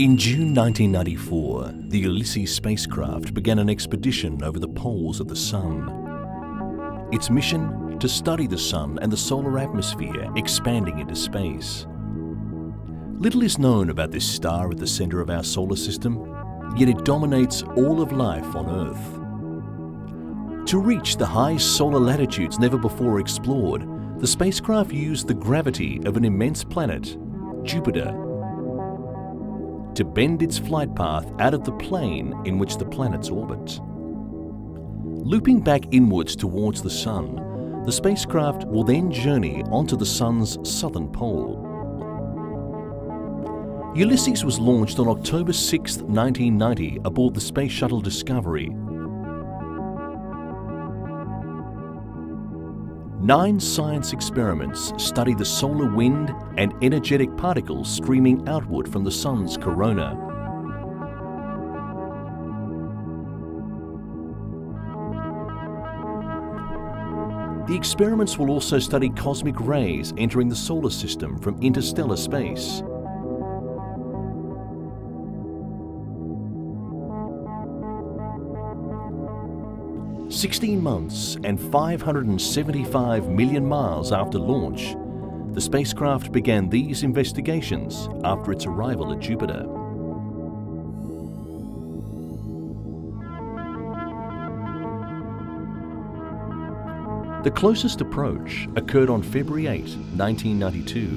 In June 1994, the Ulysses spacecraft began an expedition over the poles of the Sun. Its mission? To study the Sun and the solar atmosphere expanding into space. Little is known about this star at the centre of our solar system, yet it dominates all of life on Earth. To reach the high solar latitudes never before explored, the spacecraft used the gravity of an immense planet, Jupiter, to bend its flight path out of the plane in which the planets orbit. Looping back inwards towards the Sun, the spacecraft will then journey onto the Sun's southern pole. Ulysses was launched on October 6, 1990, aboard the Space Shuttle Discovery. 9 science experiments study the solar wind and energetic particles streaming outward from the Sun's corona. The experiments will also study cosmic rays entering the solar system from interstellar space. "16 months and 575 million miles after launch, the spacecraft began these investigations after its arrival at Jupiter. The closest approach occurred on February 8, 1992.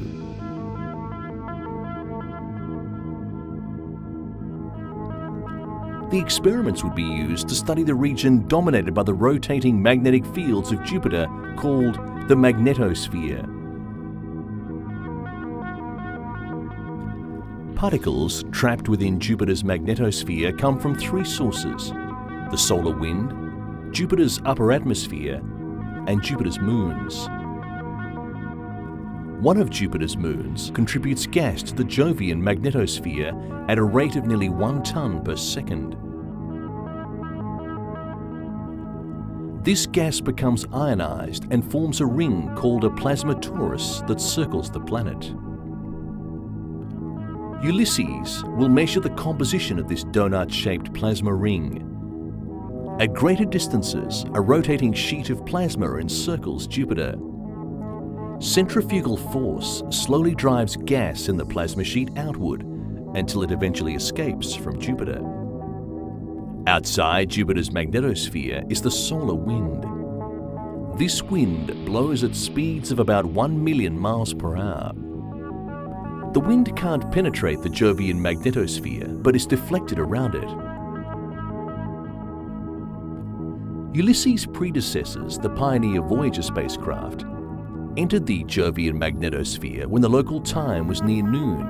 The experiments would be used to study the region dominated by the rotating magnetic fields of Jupiter, called the magnetosphere. Particles trapped within Jupiter's magnetosphere come from 3 sources: the solar wind, Jupiter's upper atmosphere, and Jupiter's moons. One of Jupiter's moons contributes gas to the Jovian magnetosphere at a rate of nearly 1 ton per second. This gas becomes ionized and forms a ring called a plasma torus that circles the planet. Ulysses will measure the composition of this donut-shaped plasma ring. At greater distances, a rotating sheet of plasma encircles Jupiter. Centrifugal force slowly drives gas in the plasma sheet outward until it eventually escapes from Jupiter. Outside Jupiter's magnetosphere is the solar wind. This wind blows at speeds of about 1 million miles per hour. The wind can't penetrate the Jovian magnetosphere, but is deflected around it. Ulysses' predecessors, the Pioneer Voyager spacecraft, entered the Jovian magnetosphere when the local time was near noon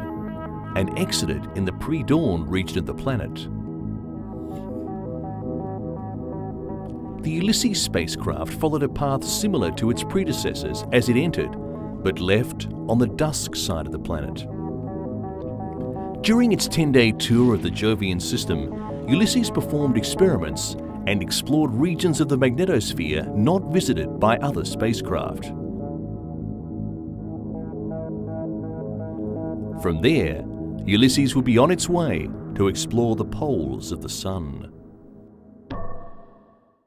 and exited in the pre-dawn region of the planet. The Ulysses spacecraft followed a path similar to its predecessors as it entered, but left on the dusk side of the planet. During its 10-day tour of the Jovian system, Ulysses performed experiments and explored regions of the magnetosphere not visited by other spacecraft. From there, Ulysses would be on its way to explore the poles of the Sun.